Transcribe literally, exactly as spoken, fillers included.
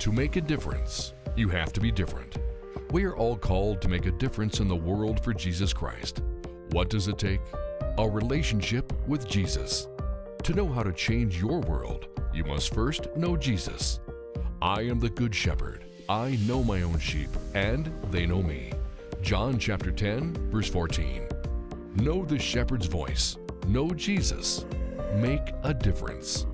To make a difference, you have to be different. We are all called to make a difference in the world for Jesus Christ. What does it take? A relationship with Jesus. To know how to change your world, you must first know Jesus. I am the Good Shepherd. I know my own sheep, and they know me. John chapter ten, verse fourteen. Know the shepherd's voice. Know Jesus. Make a difference.